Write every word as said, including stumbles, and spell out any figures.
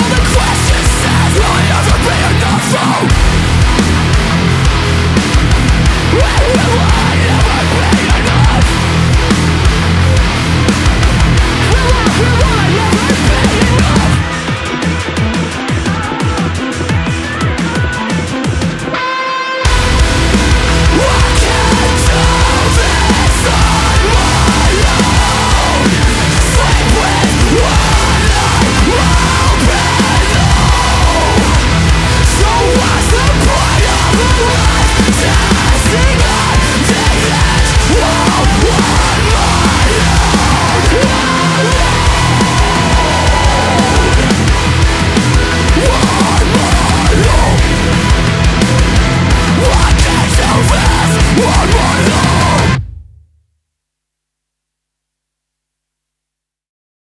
woman.